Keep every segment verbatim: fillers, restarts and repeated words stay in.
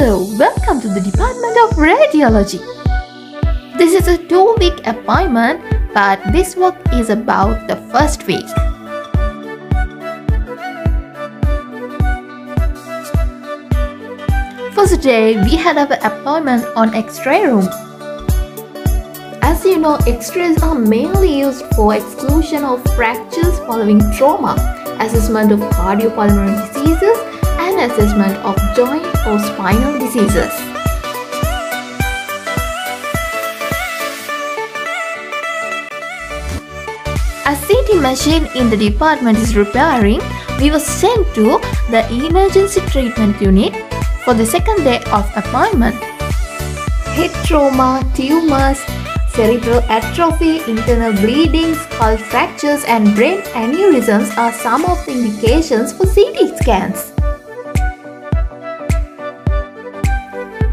Hello, welcome to the Department of Radiology. This is a two-week appointment, but this work is about the first week. First day, we had our appointment on X-ray room. As you know, X-rays are mainly used for exclusion of fractures following trauma, assessment of cardiopulmonary diseases, and assessment of joint or spinal diseases. A C T machine in the department is repairing. We were sent to the emergency treatment unit for the second day of appointment. Head trauma, tumors, cerebral atrophy, internal bleeding, skull fractures and brain aneurysms are some of the indications for C T scans.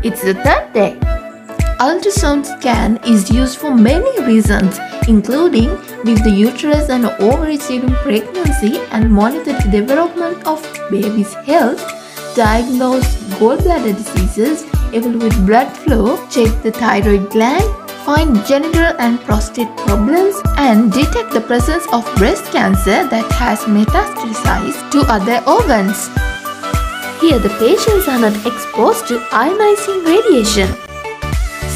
It's the third day. Ultrasound scan is used for many reasons, including with the uterus and ovaries during pregnancy and monitor the development of baby's health, diagnose gallbladder diseases, evaluate blood flow, check the thyroid gland, find genital and prostate problems, and detect the presence of breast cancer that has metastasized to other organs. Here the patients are not exposed to ionizing radiation,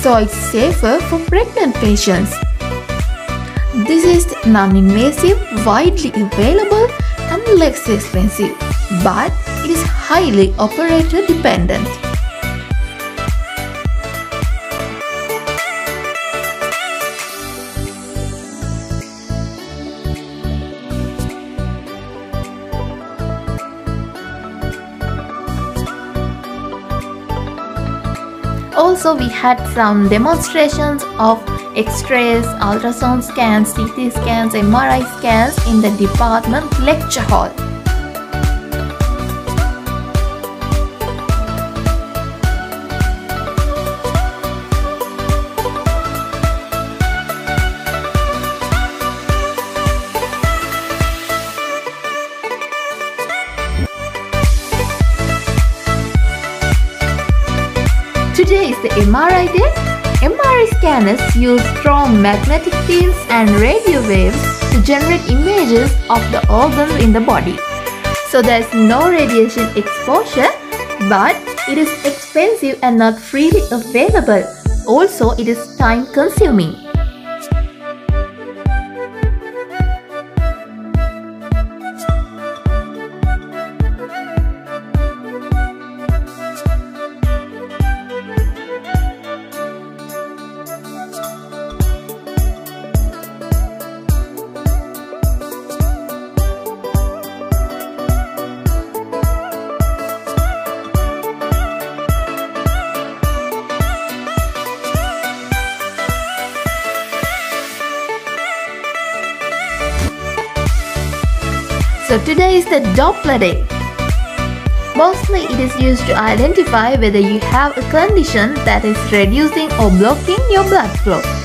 so it's safer for pregnant patients. This is non-invasive, widely available and less expensive, but it is highly operator dependent. Also, we had some demonstrations of X-rays, ultrasound scans, C T scans, M R I scans in the department lecture hall. Today is the M R I day. M R I scanners use strong magnetic fields and radio waves to generate images of the organs in the body. So there is no radiation exposure, but it is expensive and not freely available. Also, it is time consuming. So today is the Doppler day. Mostly it is used to identify whether you have a condition that is reducing or blocking your blood flow.